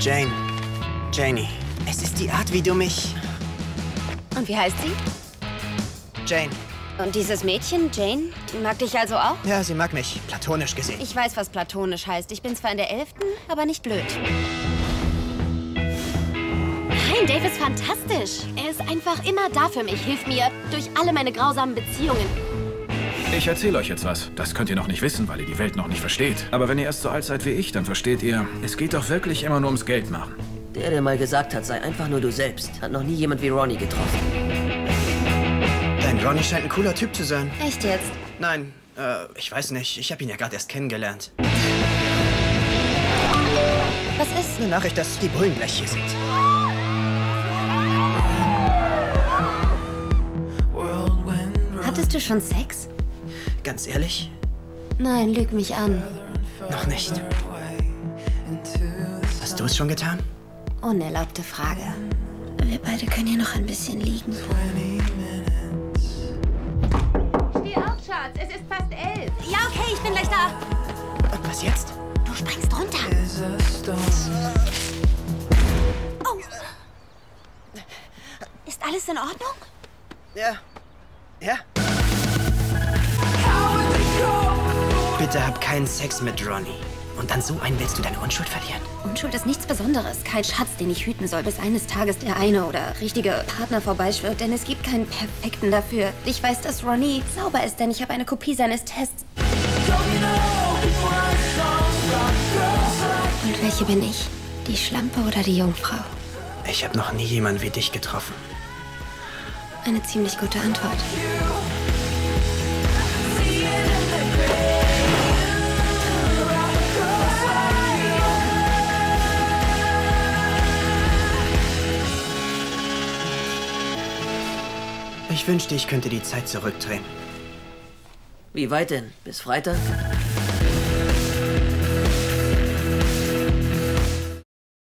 Jane. Janie. Es ist die Art, wie du mich... Und wie heißt sie? Jane. Und dieses Mädchen, Jane, die mag dich also auch? Ja, sie mag mich, platonisch gesehen. Ich weiß, was platonisch heißt. Ich bin zwar in der 11., aber nicht blöd. Nein, Dave ist fantastisch. Er ist einfach immer da für mich, hilft mir durch alle meine grausamen Beziehungen. Ich erzähle euch jetzt was. Das könnt ihr noch nicht wissen, weil ihr die Welt noch nicht versteht. Aber wenn ihr erst so alt seid wie ich, dann versteht ihr, es geht doch wirklich immer nur ums Geld machen. Der mal gesagt hat, sei einfach nur du selbst, hat noch nie jemand wie Ronnie getroffen. Ronnie scheint ein cooler Typ zu sein. Echt jetzt? Nein, ich weiß nicht. Ich habe ihn ja gerade erst kennengelernt. Was ist? Eine Nachricht, dass die Bullen gleich hier sind. Hattest du schon Sex? Ganz ehrlich? Nein, lüg mich an. Noch nicht. Hast du es schon getan? Unerlaubte Frage. Wir beide können hier noch ein bisschen liegen. Es ist fast 11. Ja, okay, ich bin gleich da. Und was jetzt? Du springst runter. Oh. Ist alles in Ordnung? Ja. Ja. Bitte hab keinen Sex mit Ronnie. Und dann so einen willst du deine Unschuld verlieren? Unschuld ist nichts Besonderes. Kein Schatz, den ich hüten soll, bis eines Tages der eine oder richtige Partner vorbeischwirrt. Denn es gibt keinen Perfekten dafür. Ich weiß, dass Ronnie sauber ist, denn ich habe eine Kopie seines Tests. Und welche bin ich? Die Schlampe oder die Jungfrau? Ich habe noch nie jemanden wie dich getroffen. Eine ziemlich gute Antwort. Ich wünschte, ich könnte die Zeit zurückdrehen. Wie weit denn? Bis Freitag?